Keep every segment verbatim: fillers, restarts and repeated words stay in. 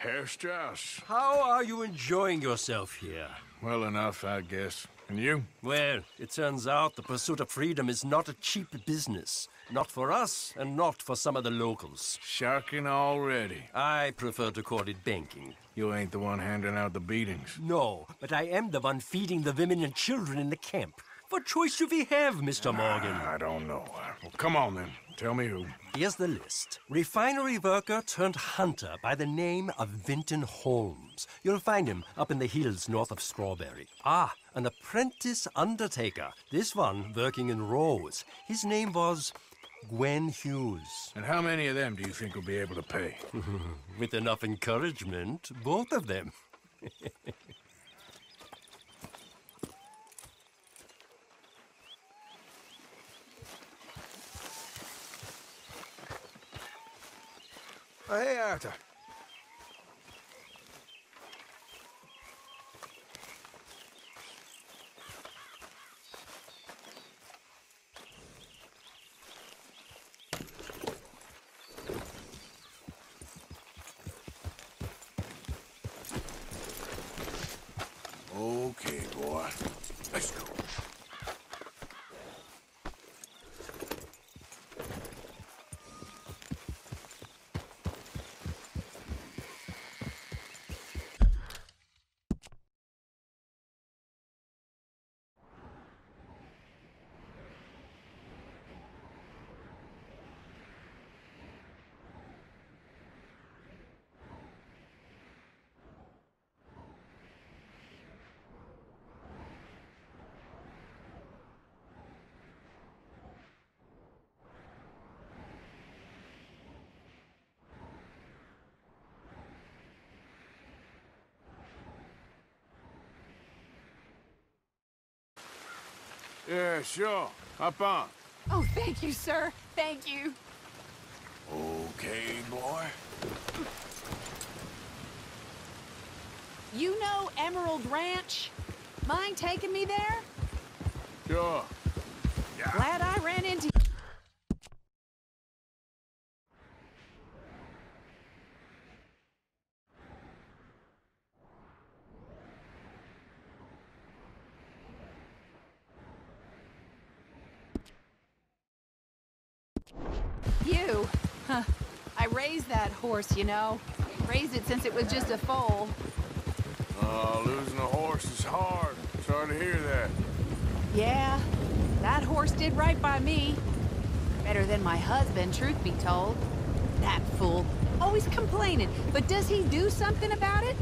Herr Strauss. How are you enjoying yourself here? Well enough, I guess. And you? Well, it turns out the pursuit of freedom is not a cheap business. Not for us, and not for some of the locals. Sharking already. I prefer to call it banking. You ain't the one handing out the beatings. No, but I am the one feeding the women and children in the camp. What choice do we have, Mister Morgan? I don't know. Well, come on, then. Tell me who. Here's the list. Refinery worker turned hunter by the name of Vinton Holmes. You'll find him up in the hills north of Strawberry. Ah, an apprentice undertaker. This one working in Rose. His name was Gwen Hughes. And how many of them do you think will be able to pay? With enough encouragement, both of them. Hey, Arthur. Okay, boy. Let's go. Yeah, sure. Hop on. Oh, thank you, sir. Thank you. Okay, boy. You know Emerald Ranch? Mind taking me there? Sure. Yeah. Glad I ran into you. You. Huh. I raised that horse, you know. Raised it since it was just a foal. Oh, losing a horse is hard. Sorry to hear that. Yeah. That horse did right by me. Better than my husband, truth be told. That fool. Always complaining. But does he do something about it?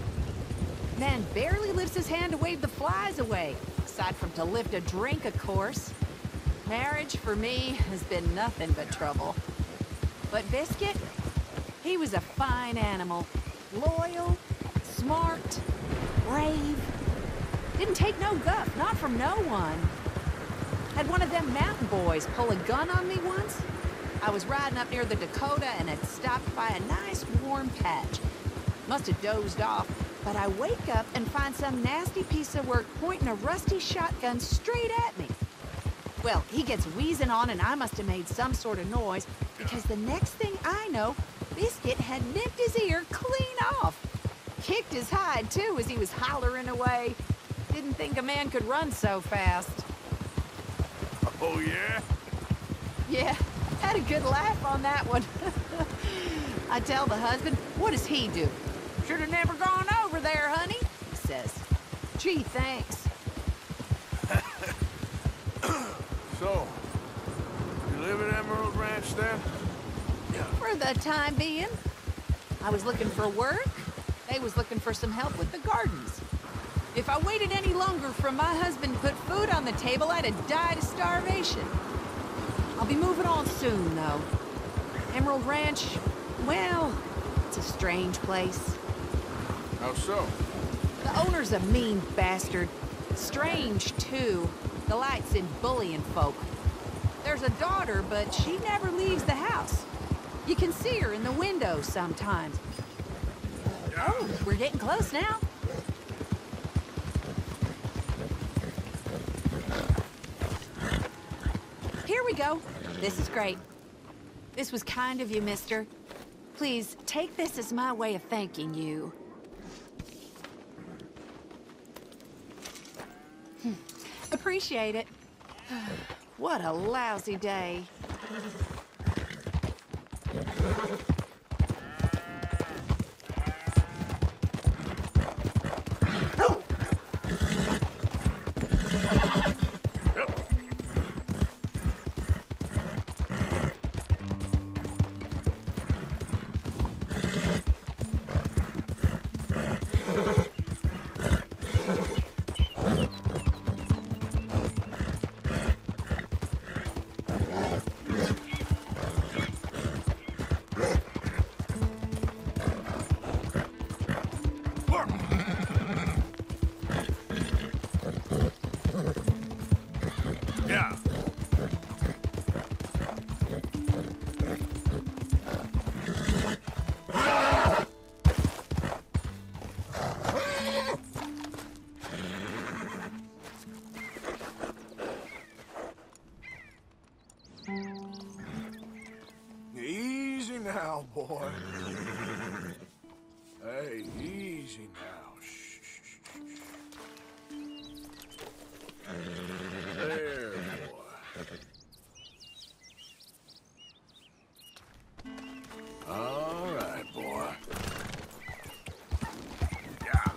Man barely lifts his hand to wave the flies away. Aside from to lift a drink, of course. Marriage, for me, has been nothing but trouble. But Biscuit, he was a fine animal. Loyal, smart, brave. Didn't take no guff, not from no one. Had one of them mountain boys pull a gun on me once. I was riding up near the Dakota and had stopped by a nice warm patch. Must have dozed off, but I wake up and find some nasty piece of work pointing a rusty shotgun straight at me. Well, he gets wheezing on and I must have made some sort of noise, because the next thing I know, Biscuit had nipped his ear clean off. Kicked his hide, too, as he was hollering away. Didn't think a man could run so fast. Oh, yeah? Yeah, had a good laugh on that one. I tell the husband, what does he do? Should have never gone over there, honey, he says. Gee, thanks. So, you live at Emerald Ranch then? For the time being. I was looking for work. They was looking for some help with the gardens. If I waited any longer for my husband to put food on the table, I'd have died of starvation. I'll be moving on soon, though. Emerald Ranch, well, it's a strange place. How so? The owner's a mean bastard. Strange, too. Delights in bullying folk. There's a daughter, but she never leaves the house. You can see her in the window sometimes. Oh, we're getting close now. Here we go. This is great. This was kind of you, mister. Please, take this as my way of thanking you. Hmm. Appreciate it. What a lousy day. Boy. Hey, easy now. Shh, shh, shh. There, boy. All right, boy. Yeah.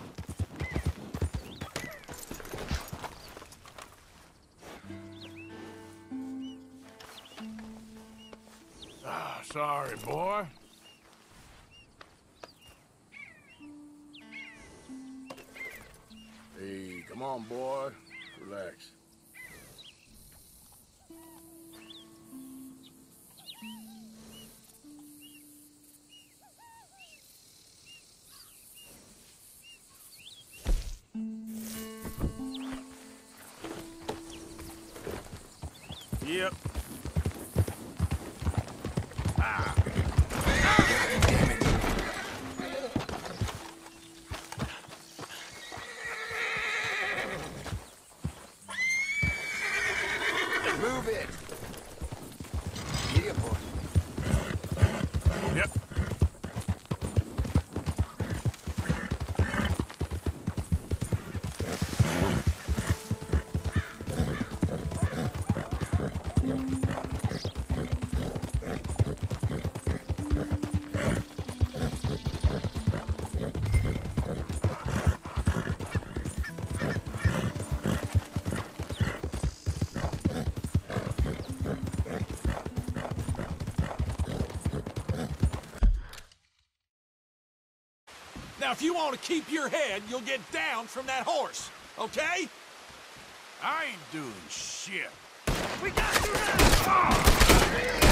Ah, sorry, boy. Come on, boy. Relax. Yep. Ah. If you want to keep your head, you'll get down from that horse, okay? I ain't doing shit. We got you now! Oh.